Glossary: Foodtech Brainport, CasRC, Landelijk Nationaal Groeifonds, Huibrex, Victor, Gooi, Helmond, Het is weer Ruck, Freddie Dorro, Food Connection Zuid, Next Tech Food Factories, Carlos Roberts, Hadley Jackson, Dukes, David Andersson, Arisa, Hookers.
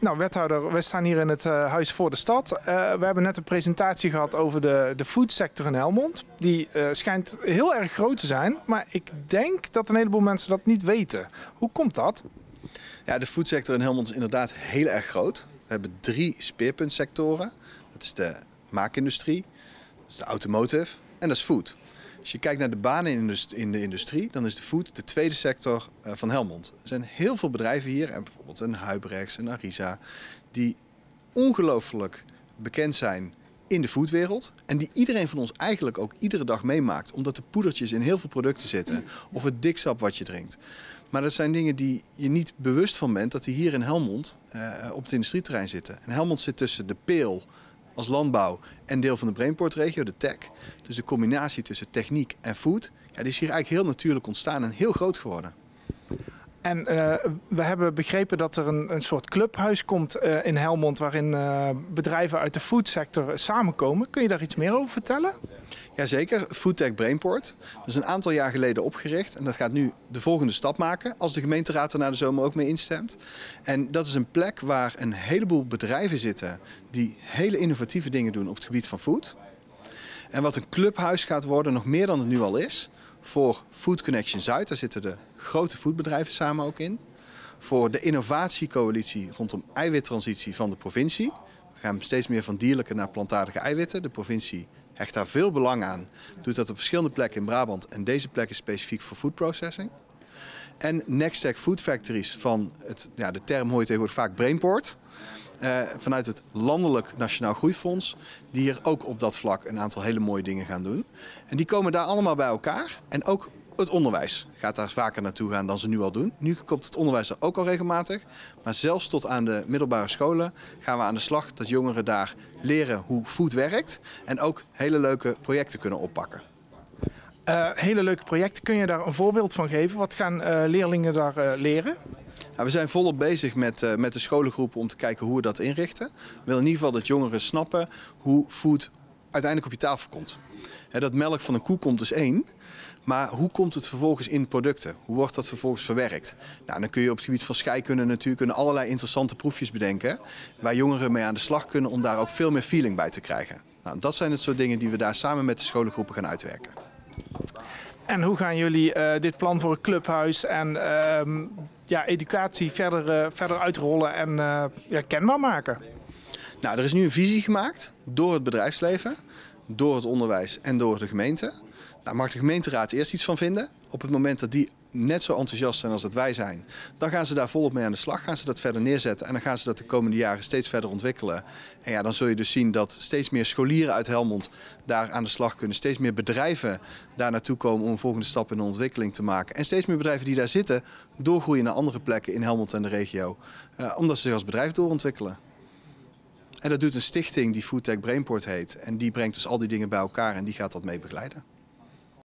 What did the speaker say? Nou, wethouder, we staan hier in het Huis voor de Stad. We hebben net een presentatie gehad over de foodsector in Helmond. Die schijnt heel erg groot te zijn, maar ik denk dat een heleboel mensen dat niet weten. Hoe komt dat? Ja, de foodsector in Helmond is inderdaad heel erg groot. We hebben 3 speerpuntsectoren. Dat is de maakindustrie, dat is de automotive en dat is food. Als je kijkt naar de banen in de industrie, dan is de food de tweede sector van Helmond. Er zijn heel veel bedrijven hier, en bijvoorbeeld een Huibrex, een Arisa, die ongelooflijk bekend zijn in de foodwereld. En die iedereen van ons eigenlijk ook iedere dag meemaakt. Omdat de poedertjes in heel veel producten zitten. Of het diksap wat je drinkt. Maar dat zijn dingen die je niet bewust van bent, dat die hier in Helmond op het industrieterrein zitten. En Helmond zit tussen de peel als landbouw en deel van de Brainport-regio, de tech. Dus de combinatie tussen techniek en food, ja, die is hier eigenlijk heel natuurlijk ontstaan en heel groot geworden. En we hebben begrepen dat er een soort clubhuis komt in Helmond, waarin bedrijven uit de foodsector samenkomen. Kun je daar iets meer over vertellen? Jazeker, Foodtech Brainport. Dat is een aantal jaar geleden opgericht en dat gaat nu de volgende stap maken, als de gemeenteraad er na de zomer ook mee instemt. En dat is een plek waar een heleboel bedrijven zitten die hele innovatieve dingen doen op het gebied van food. En wat een clubhuis gaat worden, nog meer dan het nu al is, voor Food Connection Zuid, daar zitten de grote foodbedrijven samen ook in. Voor de innovatiecoalitie rondom eiwittransitie van de provincie. We gaan steeds meer van dierlijke naar plantaardige eiwitten. De provincie hecht daar veel belang aan. Doet dat op verschillende plekken in Brabant en deze plek is specifiek voor food processing. En Next Tech Food Factories van, de term hoor je tegenwoordig vaak Brainport. Vanuit het Landelijk Nationaal Groeifonds, die hier ook op dat vlak een aantal hele mooie dingen gaan doen. En die komen daar allemaal bij elkaar. En ook het onderwijs gaat daar vaker naartoe gaan dan ze nu al doen. Nu komt het onderwijs er ook al regelmatig. Maar zelfs tot aan de middelbare scholen gaan we aan de slag dat jongeren daar leren hoe food werkt. En ook hele leuke projecten kunnen oppakken. Hele leuke projecten. Kun je daar een voorbeeld van geven? Wat gaan leerlingen daar leren? Nou, we zijn volop bezig met de scholengroepen om te kijken hoe we dat inrichten. We willen in ieder geval dat jongeren snappen hoe food uiteindelijk op je tafel komt. He, dat melk van een koe komt is één, maar hoe komt het vervolgens in producten? Hoe wordt dat vervolgens verwerkt? Nou, dan kun je op het gebied van scheikunde natuurlijk allerlei interessante proefjes bedenken, waar jongeren mee aan de slag kunnen om daar ook veel meer feeling bij te krijgen. Nou, dat zijn het soort dingen die we daar samen met de scholengroepen gaan uitwerken. En hoe gaan jullie dit plan voor het clubhuis en educatie verder uitrollen en kenbaar maken? Nou, er is nu een visie gemaakt door het bedrijfsleven, door het onderwijs en door de gemeente. Daar mag de gemeenteraad eerst iets van vinden. Op het moment dat die net zo enthousiast zijn als dat wij zijn, dan gaan ze daar volop mee aan de slag, gaan ze dat verder neerzetten en dan gaan ze dat de komende jaren steeds verder ontwikkelen. En ja, dan zul je dus zien dat steeds meer scholieren uit Helmond daar aan de slag kunnen, steeds meer bedrijven daar naartoe komen om een volgende stap in de ontwikkeling te maken. En steeds meer bedrijven die daar zitten doorgroeien naar andere plekken in Helmond en de regio, omdat ze zich als bedrijf doorontwikkelen. En dat doet een stichting die Foodtech Brainport heet en die brengt dus al die dingen bij elkaar en die gaat dat mee begeleiden.